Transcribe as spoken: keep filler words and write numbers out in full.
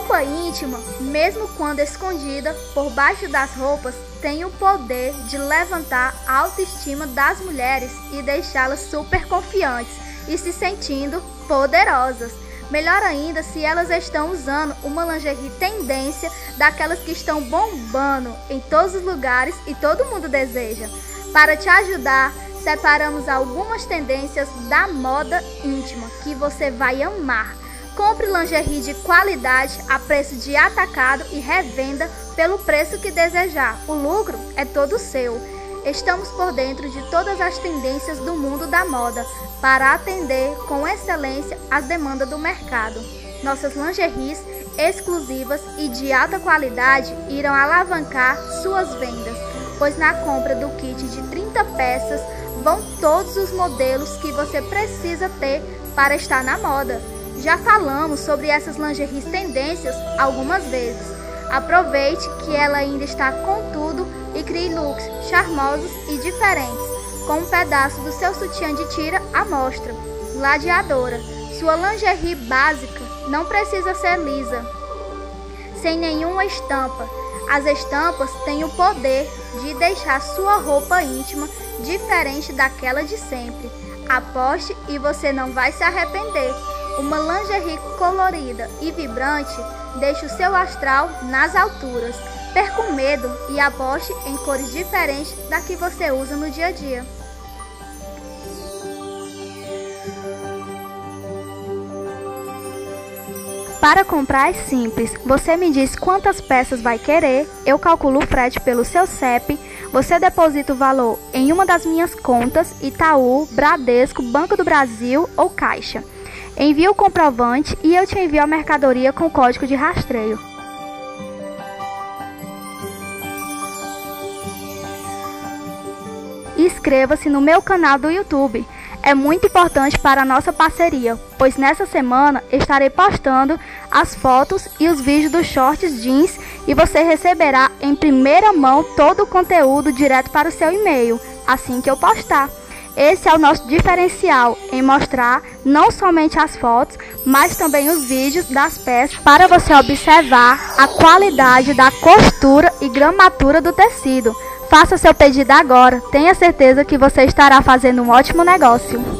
roupa íntima, mesmo quando escondida por baixo das roupas, tem o poder de levantar a autoestima das mulheres e deixá-las super confiantes e se sentindo poderosas. Melhor ainda se elas estão usando uma lingerie tendência daquelas que estão bombando em todos os lugares e todo mundo deseja. Para te ajudar, separamos algumas tendências da moda íntima que você vai amar. Compre lingerie de qualidade a preço de atacado e revenda pelo preço que desejar. O lucro é todo seu. Estamos por dentro de todas as tendências do mundo da moda, para atender com excelência as demandas do mercado. Nossas lingeries exclusivas e de alta qualidade irão alavancar suas vendas, pois na compra do kit de trinta peças vão todos os modelos que você precisa ter para estar na moda. Já falamos sobre essas lingeries tendências algumas vezes. Aproveite que ela ainda está com tudo e crie looks charmosos e diferentes, com um pedaço do seu sutiã de tira à mostra. Gladiadora, sua lingerie básica não precisa ser lisa, sem nenhuma estampa. As estampas têm o poder de deixar sua roupa íntima diferente daquela de sempre. Aposte e você não vai se arrepender. Uma lingerie colorida e vibrante deixa o seu astral nas alturas. Perca o medo e aposte em cores diferentes da que você usa no dia a dia. Para comprar é simples, você me diz quantas peças vai querer, eu calculo o frete pelo seu C E P, você deposita o valor em uma das minhas contas, Itaú, Bradesco, Banco do Brasil ou Caixa. Envia o comprovante e eu te envio a mercadoria com código de rastreio. Inscreva-se no meu canal do YouTube. É muito importante para a nossa parceria, pois nessa semana estarei postando as fotos e os vídeos dos shorts jeans e você receberá em primeira mão todo o conteúdo direto para o seu e-mail, assim que eu postar. Esse é o nosso diferencial em mostrar não somente as fotos, mas também os vídeos das peças para você observar a qualidade da costura e gramatura do tecido. Faça seu pedido agora, tenha certeza que você estará fazendo um ótimo negócio.